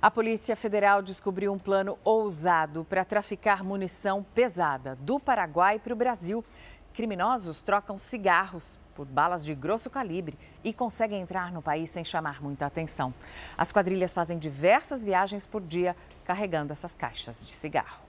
A Polícia Federal descobriu um plano ousado para traficar munição pesada do Paraguai para o Brasil. Criminosos trocam cigarros por balas de grosso calibre e conseguem entrar no país sem chamar muita atenção. As quadrilhas fazem diversas viagens por dia carregando essas caixas de cigarro.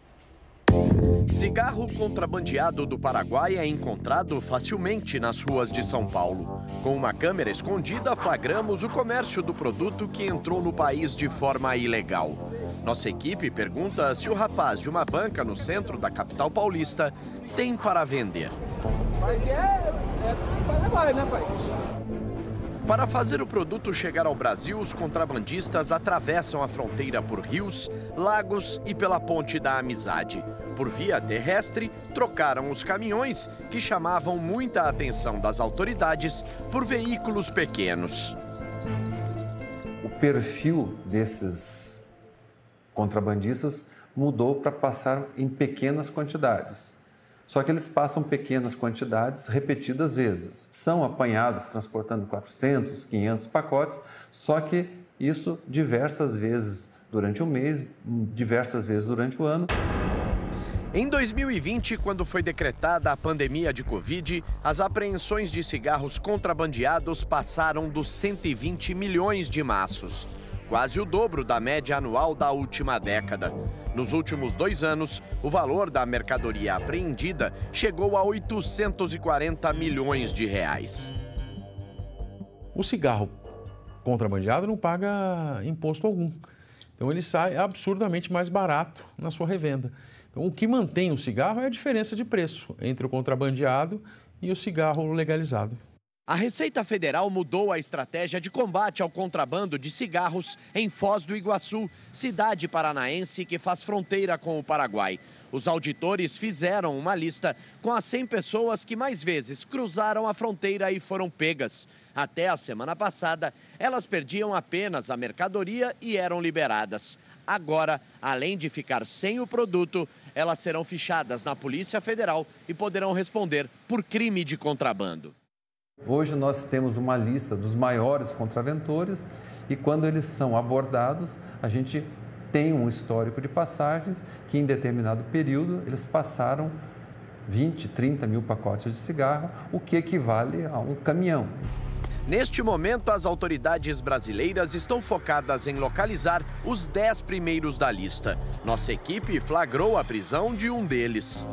Cigarro contrabandeado do Paraguai é encontrado facilmente nas ruas de São Paulo. Com uma câmera escondida, flagramos o comércio do produto que entrou no país de forma ilegal. Nossa equipe pergunta se o rapaz de uma banca no centro da capital paulista tem para vender. Para fazer o produto chegar ao Brasil, os contrabandistas atravessam a fronteira por rios, lagos e pela Ponte da Amizade. Por via terrestre, trocaram os caminhões, que chamavam muita atenção das autoridades, por veículos pequenos. O perfil desses contrabandistas mudou para passar em pequenas quantidades. Só que eles passam pequenas quantidades repetidas vezes. São apanhados transportando 400, 500 pacotes, só que isso diversas vezes durante o mês, diversas vezes durante o ano. Em 2020, quando foi decretada a pandemia de Covid, as apreensões de cigarros contrabandeados passaram dos 120 milhões de maços. Quase o dobro da média anual da última década. Nos últimos 2 anos, o valor da mercadoria apreendida chegou a 840 milhões de reais. O cigarro contrabandeado não paga imposto algum. Então ele sai absurdamente mais barato na sua revenda. Então, o que mantém o cigarro é a diferença de preço entre o contrabandeado e o cigarro legalizado. A Receita Federal mudou a estratégia de combate ao contrabando de cigarros em Foz do Iguaçu, cidade paranaense que faz fronteira com o Paraguai. Os auditores fizeram uma lista com as 100 pessoas que mais vezes cruzaram a fronteira e foram pegas. Até a semana passada, elas perdiam apenas a mercadoria e eram liberadas. Agora, além de ficar sem o produto, elas serão fichadas na Polícia Federal e poderão responder por crime de contrabando. Hoje nós temos uma lista dos maiores contraventores e quando eles são abordados, a gente tem um histórico de passagens que em determinado período eles passaram 20, 30 mil pacotes de cigarro, o que equivale a um caminhão. Neste momento, as autoridades brasileiras estão focadas em localizar os 10 primeiros da lista. Nossa equipe flagrou a prisão de um deles.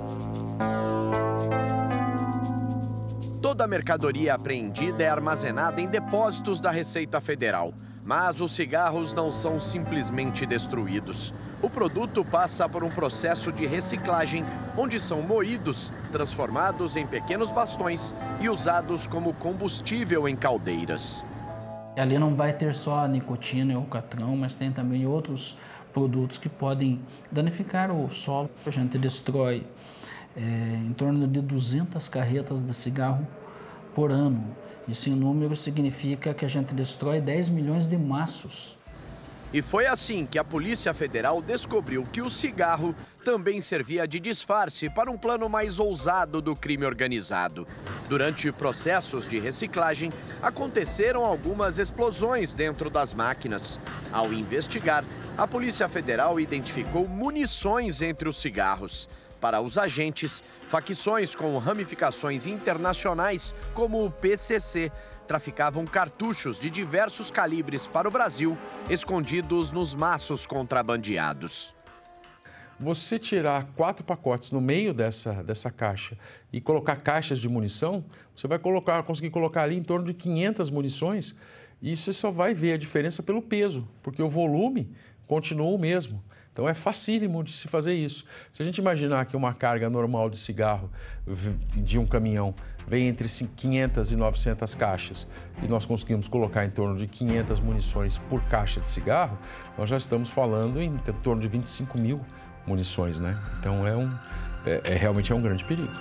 Toda a mercadoria apreendida é armazenada em depósitos da Receita Federal. Mas os cigarros não são simplesmente destruídos. O produto passa por um processo de reciclagem, onde são moídos, transformados em pequenos bastões e usados como combustível em caldeiras. Ali não vai ter só a nicotina e o alcatrão, mas tem também outros produtos que podem danificar o solo. A gente destrói em torno de 200 carretas de cigarro por ano. Isso em número significa que a gente destrói 10 milhões de maços. E foi assim que a Polícia Federal descobriu que o cigarro também servia de disfarce para um plano mais ousado do crime organizado. Durante processos de reciclagem, aconteceram algumas explosões dentro das máquinas. Ao investigar, a Polícia Federal identificou munições entre os cigarros. Para os agentes, facções com ramificações internacionais, como o PCC, traficavam cartuchos de diversos calibres para o Brasil, escondidos nos maços contrabandeados. Você tirar 4 pacotes no meio dessa caixa e colocar caixas de munição, você vai conseguir colocar ali em torno de 500 munições e você só vai ver a diferença pelo peso, porque o volume continua o mesmo. Então é facílimo de se fazer isso. Se a gente imaginar que uma carga normal de cigarro de um caminhão vem entre 500 e 900 caixas e nós conseguimos colocar em torno de 500 munições por caixa de cigarro, nós já estamos falando em torno de 25 mil munições, né? Então realmente é um grande perigo.